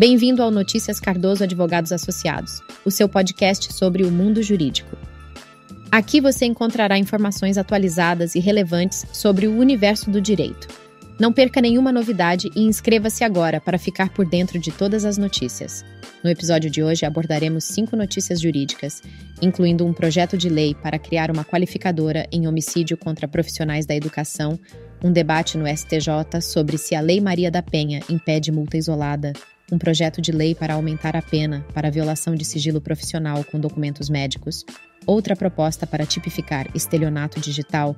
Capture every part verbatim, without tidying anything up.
Bem-vindo ao Notícias Cardoso Advogados Associados, o seu podcast sobre o mundo jurídico. Aqui você encontrará informações atualizadas e relevantes sobre o universo do direito. Não perca nenhuma novidade e inscreva-se agora para ficar por dentro de todas as notícias. No episódio de hoje abordaremos cinco notícias jurídicas, incluindo um projeto de lei para criar uma qualificadora em homicídio contra profissionais da educação, um debate no S T J sobre se a Lei Maria da Penha impede multa isolada, um projeto de lei para aumentar a pena para a violação de sigilo profissional com documentos médicos, outra proposta para tipificar estelionato digital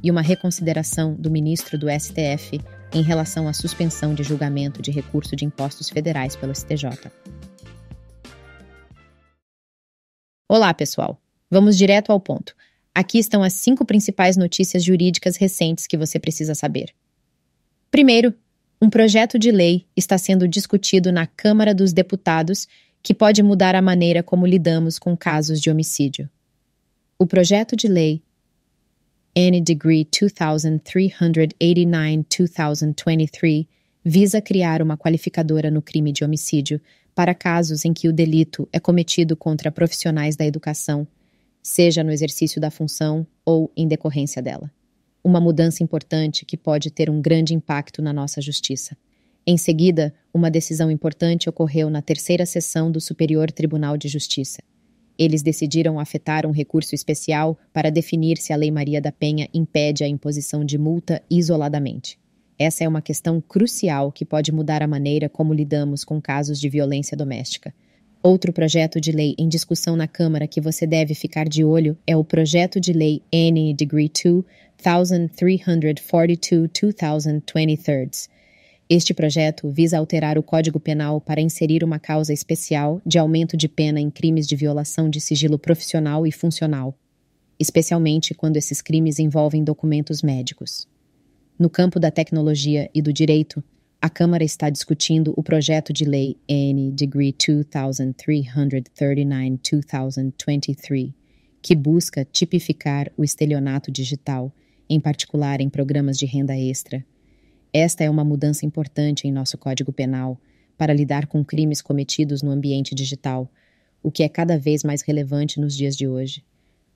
e uma reconsideração do ministro do S T F em relação à suspensão de julgamento de recurso de impostos federais pelo S T J. Olá, pessoal! Vamos direto ao ponto. Aqui estão as cinco principais notícias jurídicas recentes que você precisa saber. Primeiro, um projeto de lei está sendo discutido na Câmara dos Deputados que pode mudar a maneira como lidamos com casos de homicídio. O projeto de lei N Decree two three eight nine dash twenty twenty-three visa criar uma qualificadora no crime de homicídio para casos em que o delito é cometido contra profissionais da educação, seja no exercício da função ou em decorrência dela. Uma mudança importante que pode ter um grande impacto na nossa justiça. Em seguida, uma decisão importante ocorreu na terceira sessão do Superior Tribunal de Justiça. Eles decidiram afetar um recurso especial para definir se a Lei Maria da Penha impede a imposição de multa isoladamente. Essa é uma questão crucial que pode mudar a maneira como lidamos com casos de violência doméstica. Outro projeto de lei em discussão na Câmara que você deve ficar de olho é o projeto de lei N Decree two three four two dash twenty twenty-three. Este projeto visa alterar o Código Penal para inserir uma causa especial de aumento de pena em crimes de violação de sigilo profissional e funcional, especialmente quando esses crimes envolvem documentos médicos. No campo da tecnologia e do direito, a Câmara está discutindo o projeto de lei N Decree two three three nine dash twenty twenty-three, que busca tipificar o estelionato digital, em particular em programas de renda extra. Esta é uma mudança importante em nosso Código Penal para lidar com crimes cometidos no ambiente digital, o que é cada vez mais relevante nos dias de hoje.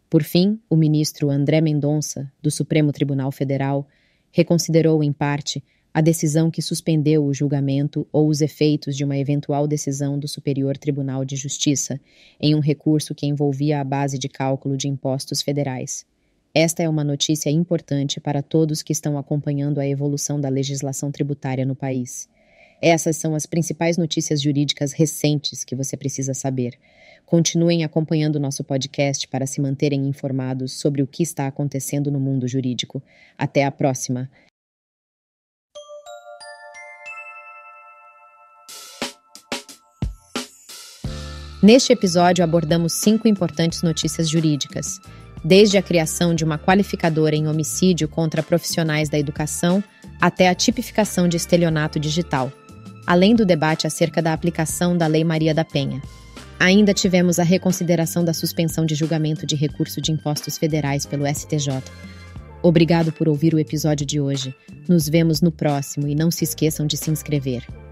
Por fim, o ministro André Mendonça, do Supremo Tribunal Federal, reconsiderou, em parte, a decisão que suspendeu o julgamento ou os efeitos de uma eventual decisão do Superior Tribunal de Justiça em um recurso que envolvia a base de cálculo de impostos federais. Esta é uma notícia importante para todos que estão acompanhando a evolução da legislação tributária no país. Essas são as principais notícias jurídicas recentes que você precisa saber. Continuem acompanhando nosso podcast para se manterem informados sobre o que está acontecendo no mundo jurídico. Até a próxima! Neste episódio abordamos cinco importantes notícias jurídicas, desde a criação de uma qualificadora em homicídio contra profissionais da educação até a tipificação de estelionato digital, além do debate acerca da aplicação da Lei Maria da Penha. Ainda tivemos a reconsideração da suspensão de julgamento de recurso de impostos federais pelo S T J. Obrigado por ouvir o episódio de hoje. Nos vemos no próximo e não se esqueçam de se inscrever.